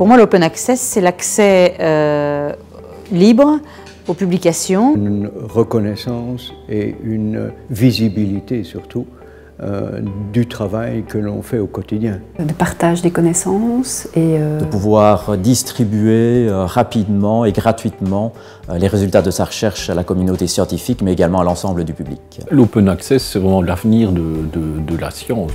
Pour moi, l'open access, c'est l'accès libre aux publications. Une reconnaissance et une visibilité surtout du travail que l'on fait au quotidien. De partage des connaissances et... De pouvoir distribuer rapidement et gratuitement les résultats de sa recherche à la communauté scientifique, mais également à l'ensemble du public. L'open access, c'est vraiment l'avenir de la science.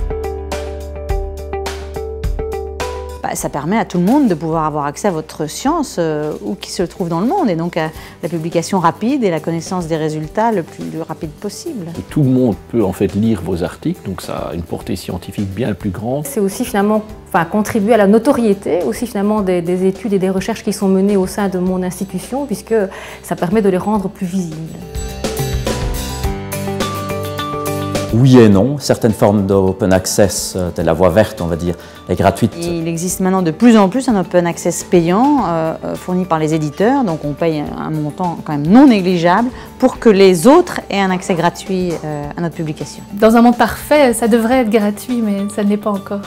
Ça permet à tout le monde de pouvoir avoir accès à votre science où qu'il se trouve dans le monde, et donc à la publication rapide et la connaissance des résultats le plus rapide possible. Et tout le monde peut en fait lire vos articles, donc ça a une portée scientifique bien plus grande. C'est aussi finalement contribuer à la notoriété aussi finalement des études et des recherches qui sont menées au sein de mon institution, puisque ça permet de les rendre plus visibles. Oui et non, certaines formes d'open access, telle la voie verte, on va dire, est gratuite. Il existe maintenant de plus en plus un open access payant fourni par les éditeurs, donc on paye un montant quand même non négligeable pour que les autres aient un accès gratuit à notre publication. Dans un monde parfait, ça devrait être gratuit, mais ça ne l'est pas encore.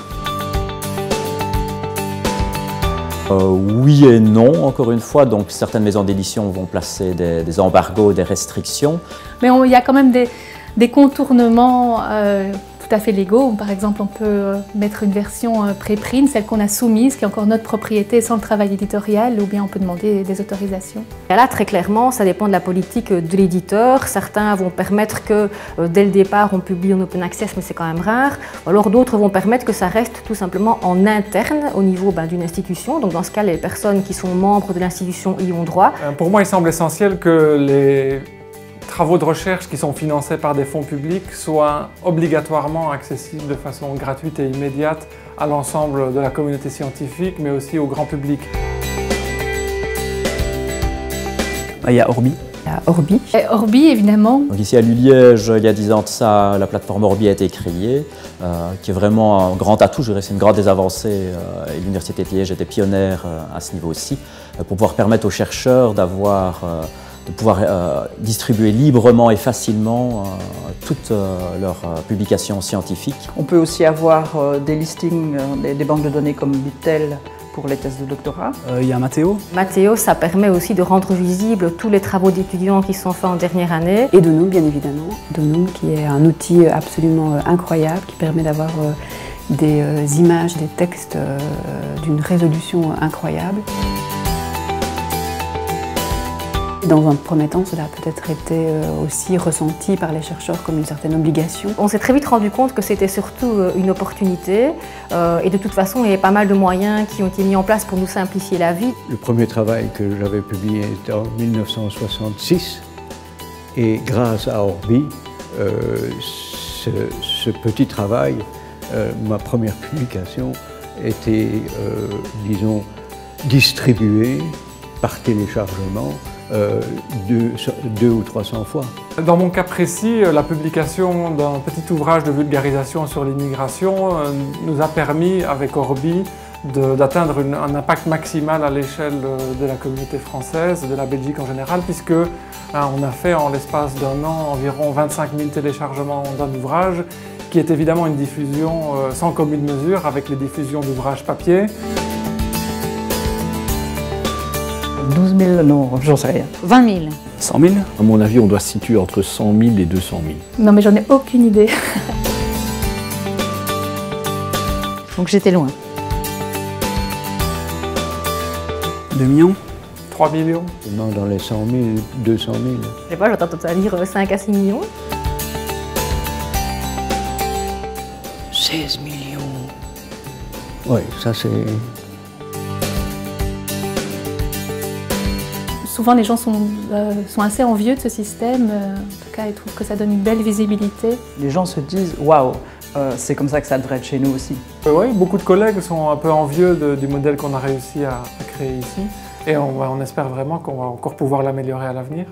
Oui et non, encore une fois, donc certaines maisons d'édition vont placer des embargos, des restrictions. Mais il y a quand même des contournements tout à fait légaux. Par exemple, on peut mettre une version préprint, celle qu'on a soumise, qui est encore notre propriété sans le travail éditorial, ou bien on peut demander des autorisations. Et là, très clairement, ça dépend de la politique de l'éditeur. Certains vont permettre que dès le départ, on publie en open access, mais c'est quand même rare. Alors d'autres vont permettre que ça reste tout simplement en interne au niveau d'une institution. Donc dans ce cas, les personnes qui sont membres de l'institution y ont droit. Pour moi, il semble essentiel que les travaux de recherche qui sont financés par des fonds publics soient obligatoirement accessibles de façon gratuite et immédiate à l'ensemble de la communauté scientifique, mais aussi au grand public. Il y a Orbi. Orbi, évidemment. Donc ici à Uliège, il y a 10 ans de ça, la plateforme Orbi a été créée, qui est vraiment un grand atout, je dirais, c'est une grande des avancées, et l'Université de Liège était pionnière à ce niveau-ci, pour pouvoir permettre aux chercheurs d'avoir... de pouvoir distribuer librement et facilement toutes leurs publications scientifiques. On peut aussi avoir des listings, des banques de données comme Bitel pour les thèses de doctorat. Il y a Mathéo. Mathéo, ça permet aussi de rendre visibles tous les travaux d'étudiants qui sont faits en dernière année. Et De nous, bien évidemment. De nous, qui est un outil absolument incroyable, qui permet d'avoir des images, des textes d'une résolution incroyable. Dans un premier temps, cela a peut-être été aussi ressenti par les chercheurs comme une certaine obligation. On s'est très vite rendu compte que c'était surtout une opportunité et de toute façon, il y a pas mal de moyens qui ont été mis en place pour nous simplifier la vie. Le premier travail que j'avais publié était en 1966 et grâce à Orbi, ce petit travail, ma première publication était, disons, distribuée par téléchargement 200 ou 300 fois. Dans mon cas précis, la publication d'un petit ouvrage de vulgarisation sur l'immigration nous a permis, avec Orbi, d'atteindre un impact maximal à l'échelle de la communauté française, de la Belgique en général, puisque on a fait en l'espace d'un an environ 25 000 téléchargements d'un ouvrage, qui est évidemment une diffusion sans commune mesure avec les diffusions d'ouvrages papier. 12 000, non, j'en sais rien. 20 000. 100 000 ? À mon avis, on doit se situer entre 100 000 et 200 000. Non, mais j'en ai aucune idée. Donc j'étais loin. 2 millions ? 3 millions ? Non, dans les 100 000, 200 000. Je sais pas, j'entends tout à dire 5 à 6 millions. 16 millions. Oui, ça c'est... Souvent, les gens sont assez envieux de ce système. En tout cas, ils trouvent que ça donne une belle visibilité. Les gens se disent « Waouh, c'est comme ça que ça devrait être chez nous aussi ». Oui, beaucoup de collègues sont un peu envieux du modèle qu'on a réussi à créer ici. Et on espère vraiment qu'on va encore pouvoir l'améliorer à l'avenir.